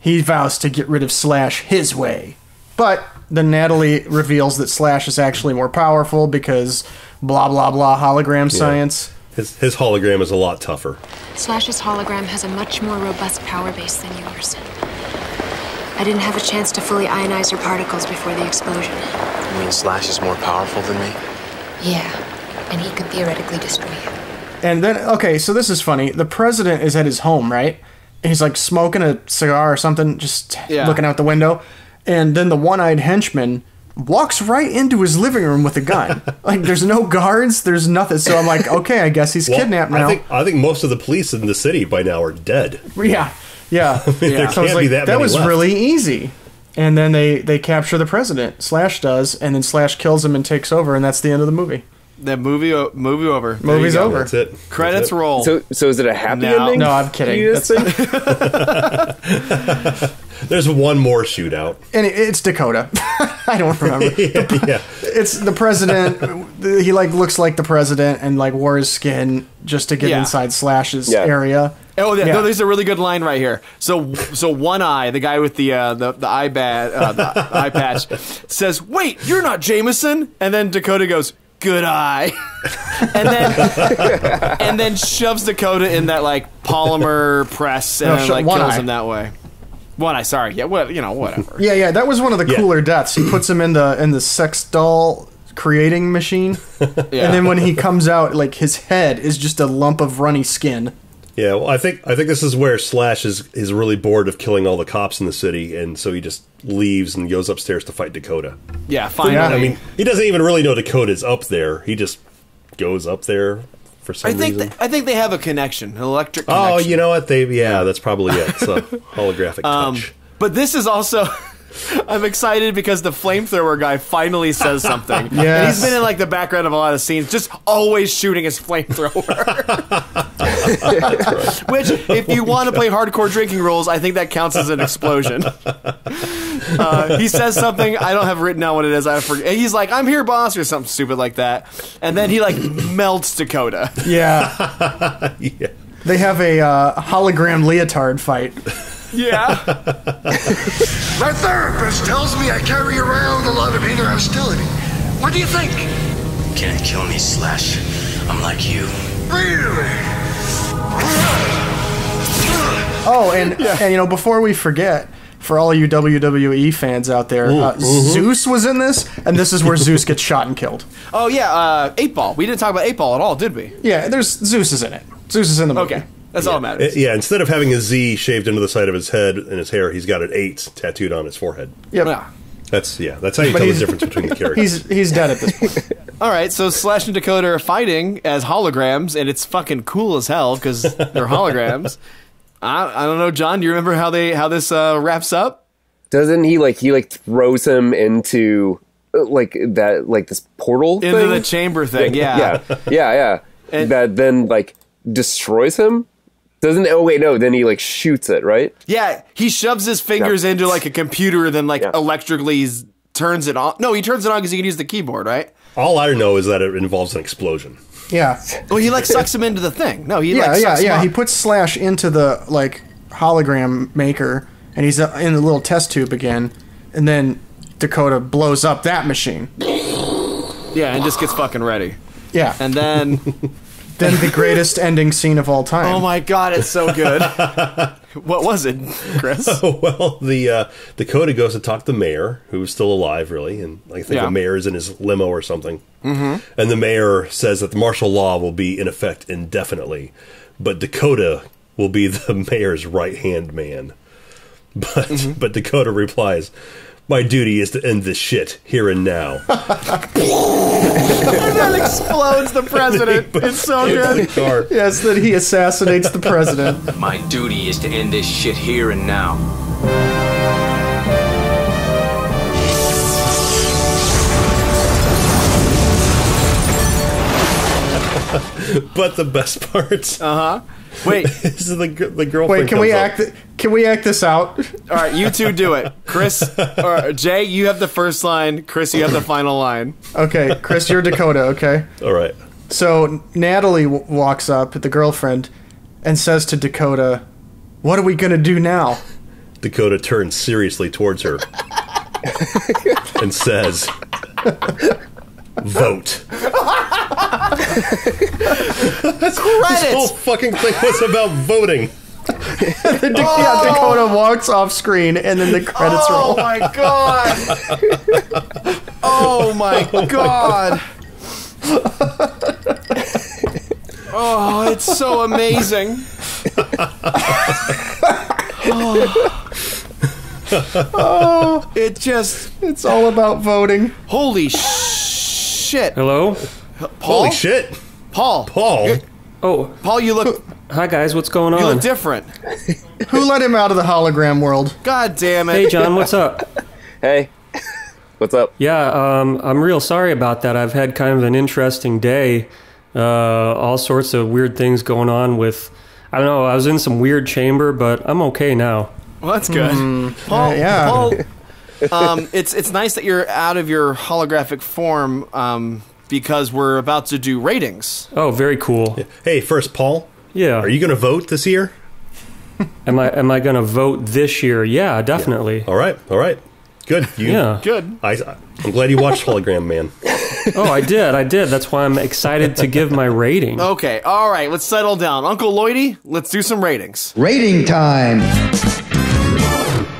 He vows to get rid of Slash his way. But then Natalie reveals that Slash is actually more powerful because blah, blah, blah, hologram yeah. science. His, his hologram is a lot tougher. Slash's hologram has a much more robust power base than yours. I didn't have a chance to fully ionize your particles before the explosion. You mean Slash is more powerful than me? Yeah, and he could theoretically destroy you. And then, okay, so this is funny. The president is at his home, right? He's like smoking a cigar or something, just yeah. looking out the window. And then the one-eyed henchman walks right into his living room with a gun. Like, there's no guards, there's nothing. So I'm like, okay, I guess he's well, kidnapped now. I think, I think most of the police in the city by now are dead. Yeah, yeah. I mean, yeah. There can't so I was like, be that, that many was left. Really easy. And then they, they capture the president. Slash does, and then Slash kills him and takes over, and that's the end of the movie. That movie, movie over. Movie's over. That's it. Credits That's it. roll. So, so is it a happy no. ending? No, I'm kidding. That's There's one more shootout, and it, it's Dakota. I don't remember. yeah, the, yeah. It's the president. He like looks like the president, and like wore his skin just to get yeah. inside Slash's yeah. area. Oh, yeah. yeah. No, there's a really good line right here. So, so one eye, the guy with the uh, the, the eye bad, uh, the, the eye patch, says, "Wait, you're not Jameson." And then Dakota goes, "Good eye," and then and then shoves Dakota in that like polymer press and no, then, like kills eye. him that way. One eye, sorry, yeah, what you know, whatever. Yeah, yeah, that was one of the cooler yeah. deaths. He puts him in the in the sex doll creating machine, yeah. and then when he comes out, like his head is just a lump of runny skin. Yeah, well, I think I think this is where Slash is is really bored of killing all the cops in the city, and so he just leaves and goes upstairs to fight Dakota. Yeah, finally. Yeah, I mean, he doesn't even really know Dakota's up there. He just goes up there for some I think reason. They, I think they have a connection, an electric connection. Oh, you know what? They yeah, yeah. that's probably it. It's a holographic um, touch. But this is also... I'm excited because the flamethrower guy finally says something. Yeah, he's been in like the background of a lot of scenes, just always shooting his flamethrower. Right. Which, if you want to play hardcore drinking rules, I think that counts as an explosion. Uh, he says something. I don't have written down what it is. I forget. He's like, "I'm here, boss," or something stupid like that, and then he like melts Dakota. Yeah. Yeah. They have a uh, hologram leotard fight. Yeah. My therapist tells me I carry around a lot of inner hostility. What do you think? Can't kill me, Slash. I'm like you. Really? Oh, and, yeah. and you know, before we forget, for all you W W E fans out there, ooh, uh, ooh, Zeus was in this, and this is where Zeus gets shot and killed. Oh, yeah, uh, eight ball. We didn't talk about eight ball at all, did we? Yeah, there's Zeus is in it. Zeus is in the movie. Okay. That's yeah. all that matters. It, yeah, instead of having a Z shaved into the side of his head and his hair, he's got an eight tattooed on his forehead. Yep. Yeah. That's yeah. That's how you but tell the difference between the characters. He's he's dead at this point. All right, so Slash and Dakota are fighting as holograms, and it's fucking cool as hell because they're holograms. I I don't know, John. Do you remember how they how this uh, wraps up? Doesn't he like he like throws him into like that like this portal into thing? The chamber thing? Yeah, yeah, yeah, yeah. yeah. And that then like destroys him. Doesn't oh wait no then he like shoots it right yeah he shoves his fingers no. into like a computer then like yeah. electrically turns it on no he turns it on because he can use the keyboard right all I know is that it involves an explosion yeah well he like sucks him into the thing no he yeah like, yeah yeah he puts Slash into the like hologram maker and he's in the little test tube again and then Dakota blows up that machine yeah and just gets fucking ready yeah and then. Then the greatest ending scene of all time. Oh my god, it's so good. What was it, Chris? Oh, well, the uh, Dakota goes to talk to the mayor, who's still alive, really, and I think yeah. the mayor is in his limo or something. Mm-hmm. And the mayor says that the martial law will be in effect indefinitely, but Dakota will be the mayor's right-hand man. But mm-hmm. but Dakota replies, "My duty is to end this shit here and now." And that explodes the president. It's so good. Yes, that he assassinates the president. My duty is to end this shit here and now. But the best part. Uh huh. Wait. This is the the girlfriend. Wait, can we act? Th can we act this out? All right, you two do it. Chris or Jay, you have the first line. Chris, you have the final line. Okay, Chris, you're Dakota. Okay. All right. So Natalie w walks up, the girlfriend, and says to Dakota, "What are we gonna do now?" Dakota turns seriously towards her and says, "Vote." That's credits. This whole fucking thing was about voting. the da oh. yeah, Dakota walks off screen and then the credits oh roll. My oh my oh god! Oh my god! Oh, it's so amazing. oh. oh, it just—it's all about voting. Holy shit! Hello. Paul? Holy shit. Paul. Paul. You're, oh. Paul, you look... Hi, guys. What's going on? You look different. Who let him out of the hologram world? God damn it. Hey, John. What's up? Hey. What's up? Yeah, um, I'm real sorry about that. I've had kind of an interesting day. Uh, all sorts of weird things going on with... I don't know. I was in some weird chamber, but I'm okay now. Well, that's good. Mm, Paul, uh, yeah. Paul, um, it's, it's nice that you're out of your holographic form... Um, because we're about to do ratings. Oh, very cool. Hey, first, Paul. Yeah. Are you going to vote this year? am I am I going to vote this year? Yeah, definitely. Yeah. All right. All right. Good. You, yeah. Good. I, I'm glad you watched Hologram Man. Oh, I did. I did. That's why I'm excited to give my rating. Okay. All right. Let's settle down. Uncle Lloydie, let's do some ratings. Rating time.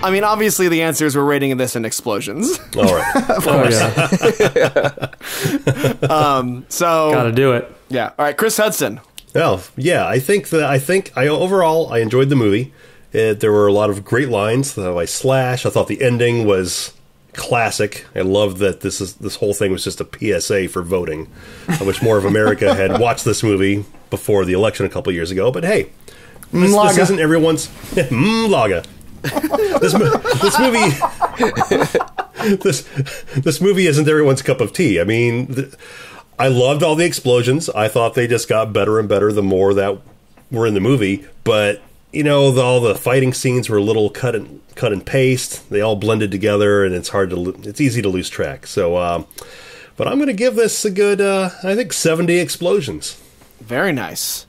I mean, obviously, the answers were rating this and explosions. All right. Of course. Oh, yeah. um, so gotta do it. Yeah. All right, Chris Hutson. Oh, yeah. I think that I think I overall I enjoyed the movie. It, there were a lot of great lines by Slash. I thought the ending was classic. I love that this is this whole thing was just a P S A for voting. I wish more of America had watched this movie before the election a couple years ago. But hey, this, this isn't everyone's Mlaga. this, this movie this this movie isn't everyone's cup of tea. I mean, th I loved all the explosions. I thought they just got better and better the more that were in the movie. But you know, the, all the fighting scenes were a little cut and cut and paste. They all blended together, and it's hard to it's easy to lose track. So, um, but I'm going to give this a good uh, I think seventy explosions. Very nice.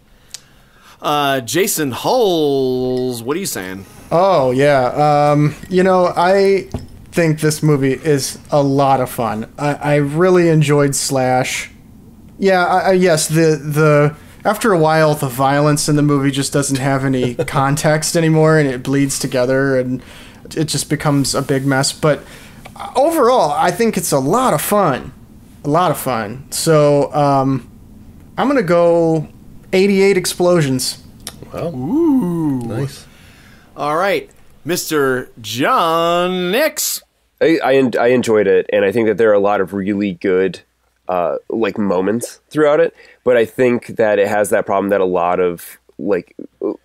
Uh, Jason Huls, what are you saying? Oh, yeah. Um, you know, I think this movie is a lot of fun. I, I really enjoyed Slash. Yeah, I, I, yes, the the... After a while, the violence in the movie just doesn't have any context anymore, and it bleeds together, and it just becomes a big mess. But overall, I think it's a lot of fun. A lot of fun. So um, I'm going to go eighty-eight explosions. Well, ooh, nice. All right, Mister Jon Nix. I, I, I enjoyed it, and I think that there are a lot of really good Uh, like moments throughout it, but I think that it has that problem that a lot of like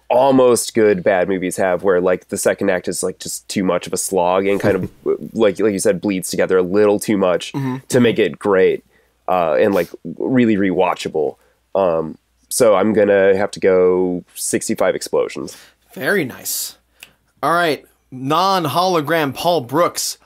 almost good bad movies have, where like the second act is like just too much of a slog and kind of like like you said bleeds together a little too much mm-hmm. to make it great uh, and like really rewatchable. Um, so I'm gonna have to go sixty-five explosions. Very nice. All right, non-hologram Paul Brooks.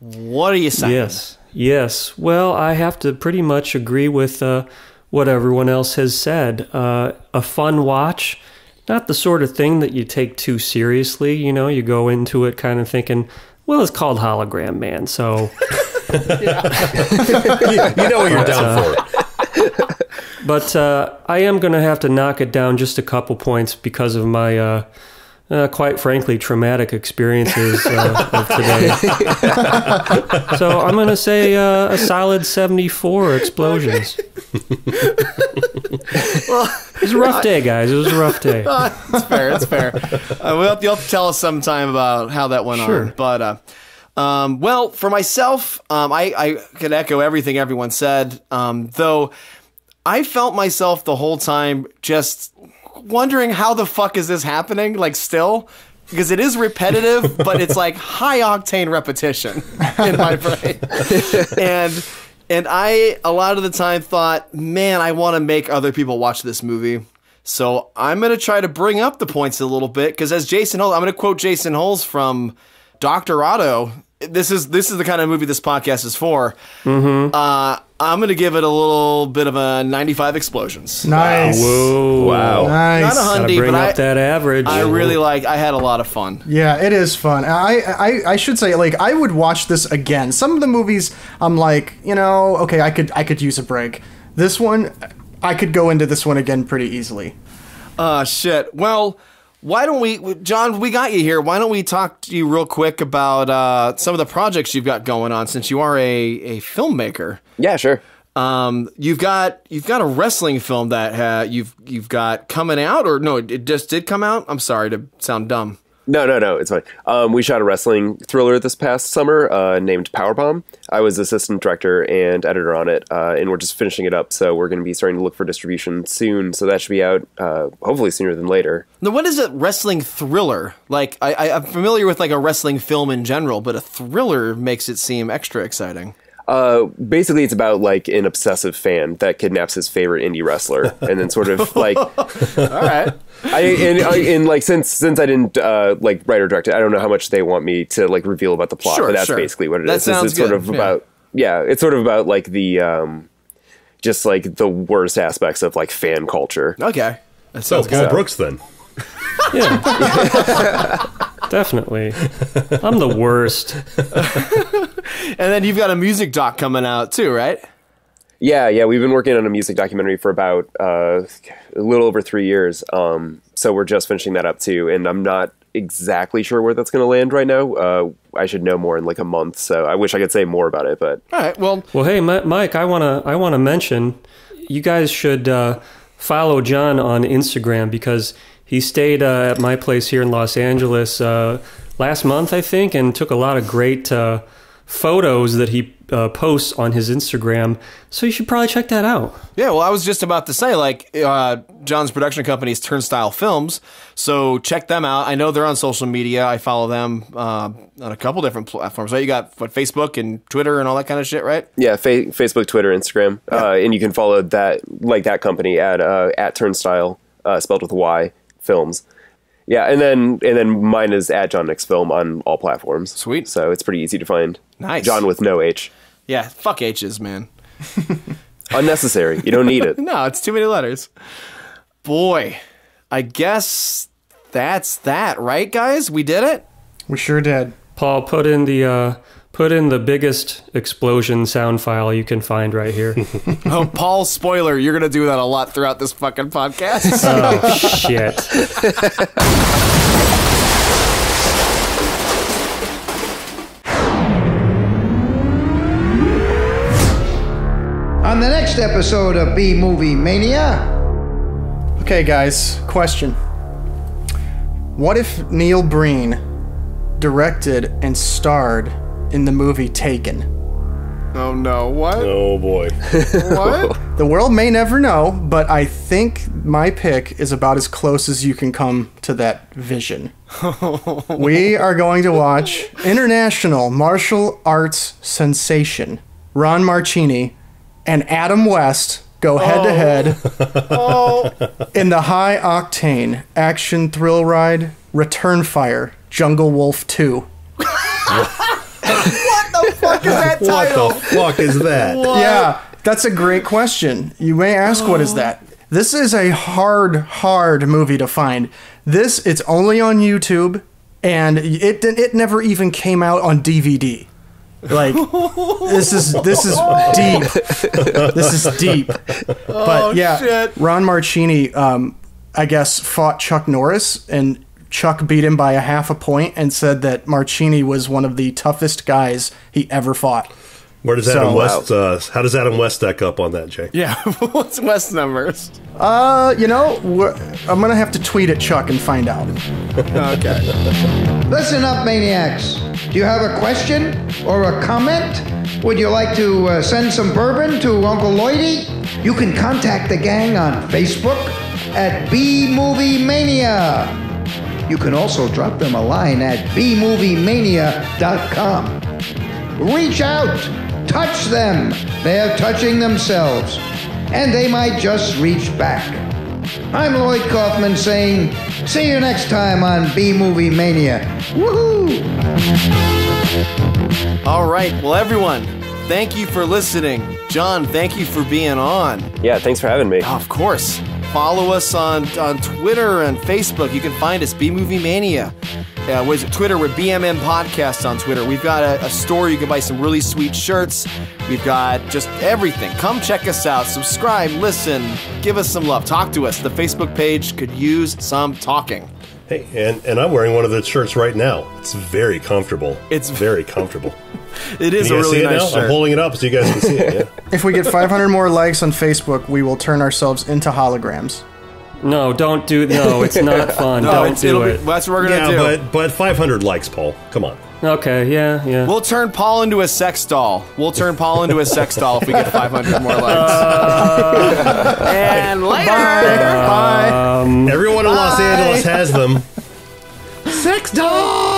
What are you saying? Yes. Yes. Well, I have to pretty much agree with uh, what everyone else has said. Uh, a fun watch, not the sort of thing that you take too seriously. You know, you go into it kind of thinking, well, it's called Hologram Man, so... you, you know what you're down uh, for. But uh, I am going to have to knock it down just a couple points because of my... Uh, Uh, quite frankly, traumatic experiences uh, of today. So I'm going to say uh, a solid seventy-four explosions. Well, it was a rough day, guys. It was a rough day. Uh, it's fair. It's fair. Uh, we'll have, you'll have to tell us sometime about how that went sure. on. But, uh, um, well, for myself, um, I, I could echo everything everyone said, um, though I felt myself the whole time just... wondering how the fuck is this happening, like, still, because it is repetitive, but it's like high octane repetition in my brain. and and I a lot of the time thought, man, I want to make other people watch this movie, so I'm gonna try to bring up the points a little bit, because as Jason Huls, I'm gonna quote Jason Huls from Doctor Otto. This is this is the kind of movie this podcast is for. Mm-hmm. uh, I'm going to give it a little bit of a ninety-five explosions. Nice. Whoa. Wow. Nice. Not a hundy, bring but up I, that average. I really like, I had a lot of fun. Yeah, it is fun. I, I, I should say, like, I would watch this again. Some of the movies, I'm like, you know, okay, I could, I could use a break. This one, I could go into this one again pretty easily. Uh, shit. Well... Why don't we, John, we got you here. Why don't we talk to you real quick about uh, some of the projects you've got going on, since you are a, a filmmaker. Yeah, sure. Um, you've got you've got a wrestling film that uh, you've you've got coming out, or no, it just did come out. I'm sorry to sound dumb. No, no, no, it's fine. Um, we shot a wrestling thriller this past summer uh, named Powerbomb. I was assistant director and editor on it, uh, and we're just finishing it up, so we're going to be starting to look for distribution soon, so that should be out uh, hopefully sooner than later. Now, what is a wrestling thriller? Like, I, I, I'm familiar with, like, a wrestling film in general, but a thriller makes it seem extra exciting. Uh, basically, it's about, like, an obsessive fan that kidnaps his favorite indie wrestler, and then sort of, like... All right. I, and, I, and like since since I didn't uh, like write or direct it, I don't know how much they want me to like reveal about the plot. Sure, but that's sure. basically what it that is. Sounds it's good. Sort of yeah. about yeah, it's sort of about like the um, just like the worst aspects of like fan culture. Okay, that sounds so Paul Brooks then. Yeah, definitely. I'm the worst. And then you've got a music doc coming out too, right? Yeah, yeah, we've been working on a music documentary for about uh, a little over three years, um, so we're just finishing that up too, and I'm not exactly sure where that's going to land right now. Uh, I should know more in like a month, so I wish I could say more about it. But all right, well, well, hey, M Mike, I wanna, I wanna mention, you guys should uh, follow John on Instagram, because he stayed uh, at my place here in Los Angeles uh, last month, I think, and took a lot of great uh, photos that he. Uh, posts on his Instagram, so you should probably check that out. Yeah, well, I was just about to say, like, uh, John's production company is Turnstyle Films, so check them out. I know they're on social media. I follow them uh, on a couple different platforms. Right? You got what, Facebook and Twitter and all that kind of shit, right? Yeah, fa Facebook, Twitter, Instagram, yeah. uh, and you can follow that like that company at uh, at Turnstyle, uh, spelled with a Y, Films. Yeah, and then and then mine is at Jon Nix Film on all platforms. Sweet. So it's pretty easy to find. Nice. John with no H. Yeah, fuck H's, man. Unnecessary. You don't need it. No, it's too many letters. Boy, I guess that's that, right, guys? We did it? We sure did. Paul, put in the uh, put in the biggest explosion sound file you can find right here. Oh, Paul, spoiler, you're going to do that a lot throughout this fucking podcast. Oh, shit. On the next episode of B-Movie Mania. Okay, guys, question. What if Neil Breen directed and starred in the movie Taken? Oh, no. What? Oh, boy. What? The world may never know, but I think my pick is about as close as you can come to that vision. We are going to watch international martial arts sensation Ron Marchini and Adam West go head-to-head oh. -head oh. in the high-octane action thrill ride Return Fire Jungle Wolf two. What the fuck is that title? What the fuck is that? What? Yeah, that's a great question. You may ask, oh. what is that? This is a hard, hard movie to find. This, it's only on YouTube, and it, it never even came out on D V D. Like, this is this is deep. This is deep. But yeah, oh, shit. Ron Marchini, um, I guess, fought Chuck Norris, and Chuck beat him by a half a point and said that Marchini was one of the toughest guys he ever fought. Where does Adam so, West? Uh, how does Adam West stack up on that, Jake? Yeah, what's West's numbers? Uh, you know, I'm gonna have to tweet at Chuck and find out. Okay. Listen up, maniacs. Do you have a question or a comment? Would you like to uh, send some bourbon to Uncle Lloydie? You can contact the gang on Facebook at B-Movie Mania. You can also drop them a line at b movie mania dot com. Reach out. Touch them. They're touching themselves. And they might just reach back. I'm Lloyd Kaufman saying, see you next time on B-Movie Mania. Woohoo! All right. Well, everyone, thank you for listening. John, thank you for being on. Yeah, thanks for having me. Oh, of course. Follow us on, on Twitter and Facebook. You can find us, B-Movie Mania. Uh, what is it? Twitter, we're B M M Podcast on Twitter. We've got a, a store. You can buy some really sweet shirts. We've got just everything. Come check us out. Subscribe, listen, give us some love. Talk to us. The Facebook page could use some talking. Hey, and, and I'm wearing one of the shirts right now. It's very comfortable. It's very comfortable. It is a really nice shirt. I'm holding it up so you guys can see it. Yeah? If we get five hundred more likes on Facebook, we will turn ourselves into holograms. No, don't do. No, it's not fun. No, don't do it. Be, that's what we're gonna yeah, do. Yeah, but but five hundred likes, Paul. Come on. Okay. Yeah. Yeah. We'll turn Paul into a sex doll. We'll turn Paul into a sex doll if we get five hundred more likes. Uh, and later. Bye. Bye. Um, Everyone in Bye. Los Angeles has them. Sex doll.